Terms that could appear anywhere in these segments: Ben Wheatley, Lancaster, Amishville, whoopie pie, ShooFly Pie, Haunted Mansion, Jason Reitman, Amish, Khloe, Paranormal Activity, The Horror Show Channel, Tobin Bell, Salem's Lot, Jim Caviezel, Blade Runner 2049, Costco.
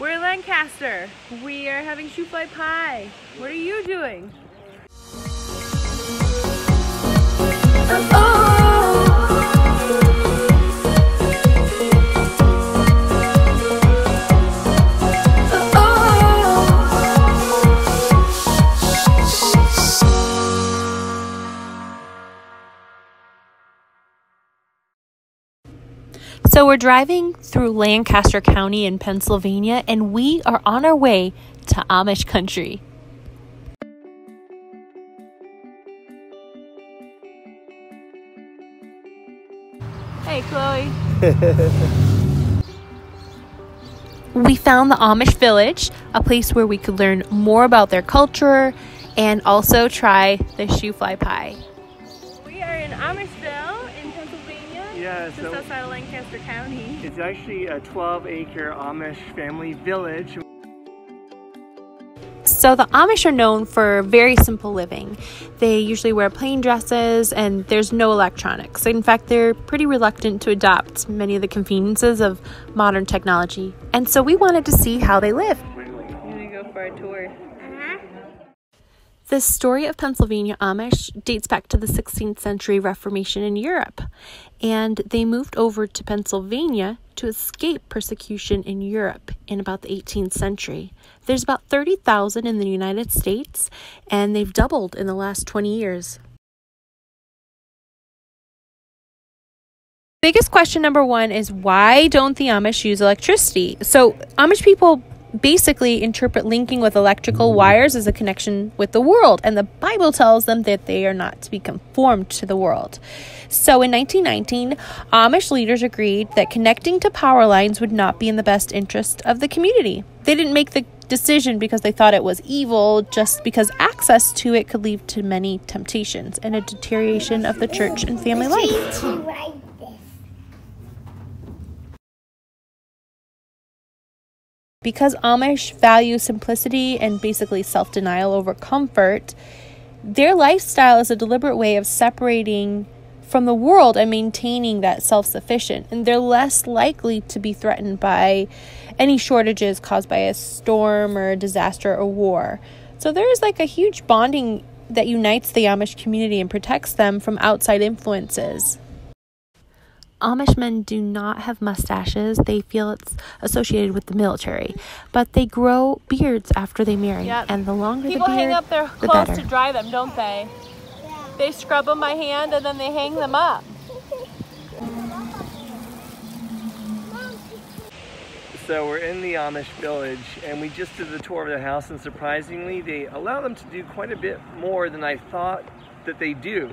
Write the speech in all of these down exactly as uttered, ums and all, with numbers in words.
We're in Lancaster. We are having ShooFly Pie. What are you doing? Oh, oh. So we're driving through Lancaster County in Pennsylvania, and we are on our way to Amish country. Hey, Khloe. We found the Amish village, a place where we could learn more about their culture and also try the ShooFly Pie. We are in Amishville in Pennsylvania, yeah, just so outside of Lancaster County. It's actually a twelve acre Amish family village. So the Amish are known for very simple living. They usually wear plain dresses and there's no electronics. In fact, they're pretty reluctant to adopt many of the conveniences of modern technology. And so we wanted to see how they live. We're gonna go for a tour. Uh-huh. The story of Pennsylvania Amish dates back to the sixteenth century Reformation in Europe. And they moved over to Pennsylvania to escape persecution in Europe in about the eighteenth century. There's about thirty thousand in the United States, and they've doubled in the last twenty years. Biggest question number one is, why don't the Amish use electricity? So Amish people basically interpret linking with electrical wires as a connection with the world, and the Bible tells them that they are not to be conformed to the world. So in nineteen nineteen, Amish leaders agreed that connecting to power lines would not be in the best interest of the community. They didn't make the decision because they thought it was evil, just because access to it could lead to many temptations and a deterioration of the church and family life. Because Amish value simplicity and basically self-denial over comfort, their lifestyle is a deliberate way of separating from the world and maintaining that self-sufficient. And they're less likely to be threatened by any shortages caused by a storm or a disaster or war. So there is like a huge bonding that unites the Amish community and protects them from outside influences. Amish men do not have mustaches. They feel it's associated with the military. But they grow beards after they marry. Yep. And the longer People the beard, hang up their the clothes better. To dry them, don't they? Yeah. They scrub them by hand and then they hang them up. So we're in the Amish village, and we just did the tour of their house, and surprisingly, they allow them to do quite a bit more than I thought that they do.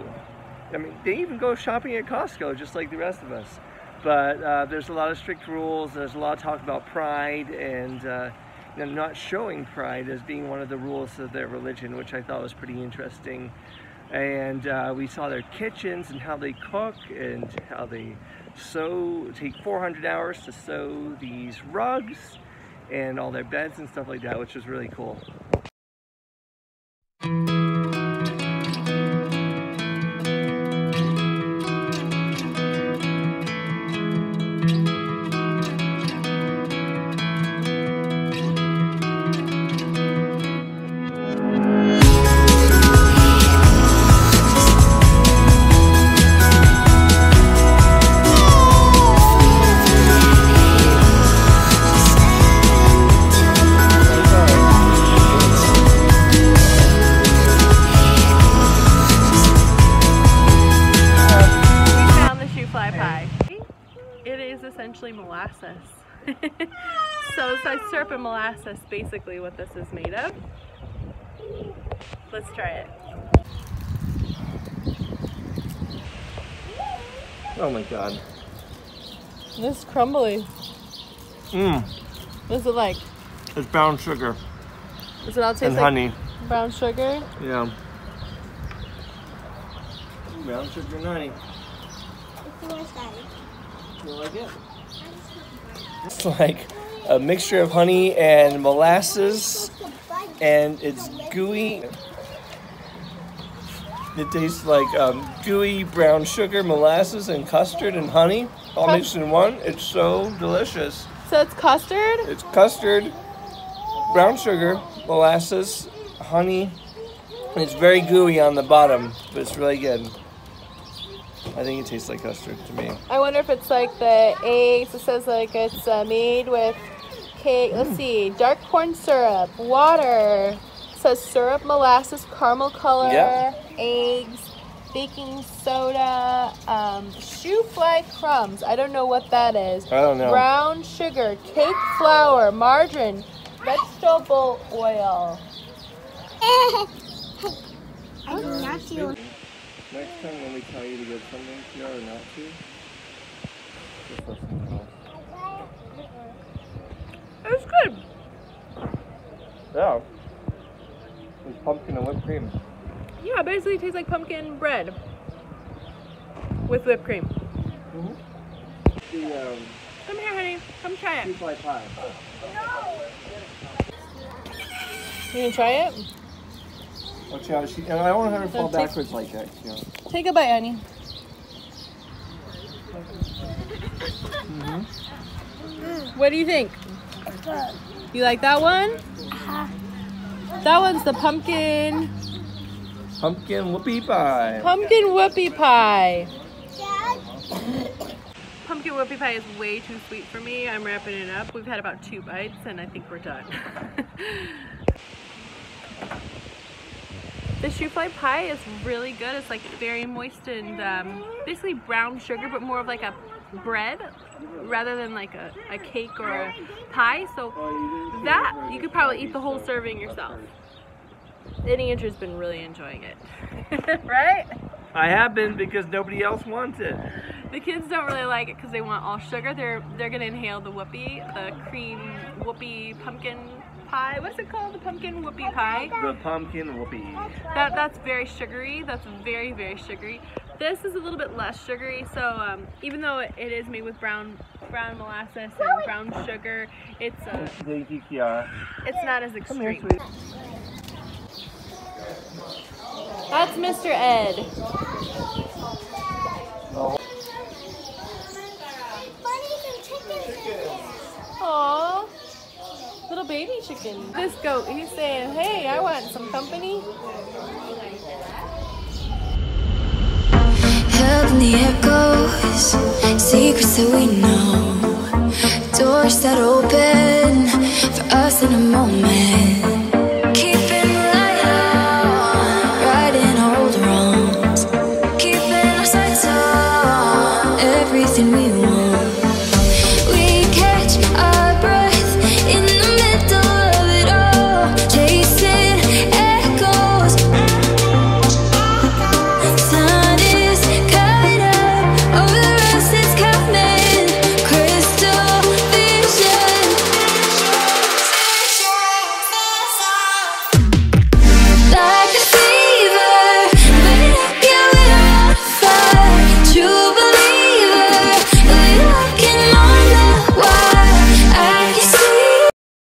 I mean, they even go shopping at Costco, just like the rest of us. But uh, there's a lot of strict rules. There's a lot of talk about pride and uh, you know, not showing pride as being one of the rules of their religion, which I thought was pretty interesting. And uh, we saw their kitchens and how they cook and how they sew, take four hundred hours to sew these rugs and all their beds and stuff like that, which was really cool. Essentially molasses. So it's like syrup and molasses, basically what this is made of. Let's try it. Oh my god. This is crumbly. Mmm. What's it like? It's brown sugar. Does it all taste and like honey? Brown sugar? Yeah. Brown sugar and honey. It's more salty. You like it? It's like a mixture of honey and molasses, and it's gooey. It tastes like um, gooey brown sugar, molasses, and custard and honey all mixed in one. It's so delicious. So it's custard? It's custard, brown sugar, molasses, honey, and it's very gooey on the bottom, but it's really good. I think it tastes like custard to me. I wonder if it's like the eggs. It says like it's uh, made with cake. Let's see, dark corn syrup, water. It says syrup, molasses, caramel color, yeah. Eggs, baking soda, um, ShooFly crumbs. I don't know what that is. I don't know. Brown sugar, cake flour, margarine, vegetable oil. I did not see one. Next time when we tell you to get something, you are not to. Just listen to us. It's good. Yeah. It's pumpkin and whipped cream. Yeah, basically it tastes like pumpkin bread with whipped cream. Mm-hmm. The, um, come here, honey. Come try it. ShooFly pie. No. You gonna try it? Watch out, she, and I don't want her to fall take, backwards like that. You know. Take a bite, Annie. Mm-hmm. What do you think? You like that one? Uh-huh. That one's the pumpkin. Pumpkin whoopie pie. Pumpkin whoopie pie. Pumpkin whoopie pie is way too sweet for me. I'm wrapping it up. We've had about two bites, and I think we're done. The ShooFly pie is really good. It's like very moist and um, basically brown sugar, but more of like a bread rather than like a, a cake or a pie. So that, you could probably eat the whole serving yourself. Andrew's been really enjoying it. Right? I have been, because nobody else wants it. The kids don't really like it because they want all sugar. They're, they're gonna inhale the whoopie, the cream whoopie pumpkin pie. What's it called? The pumpkin whoopie pie? The pumpkin whoopie. That, that's very sugary. That's very, very sugary. This is a little bit less sugary, so um, even though it is made with brown brown molasses and brown sugar, it's uh, it's not as extreme. That's Mister Ed. Oh. Aww. Little baby chicken. This goat, he's saying, hey, I want some company. Held in the echoes, secrets that we know, doors that open for us in a moment.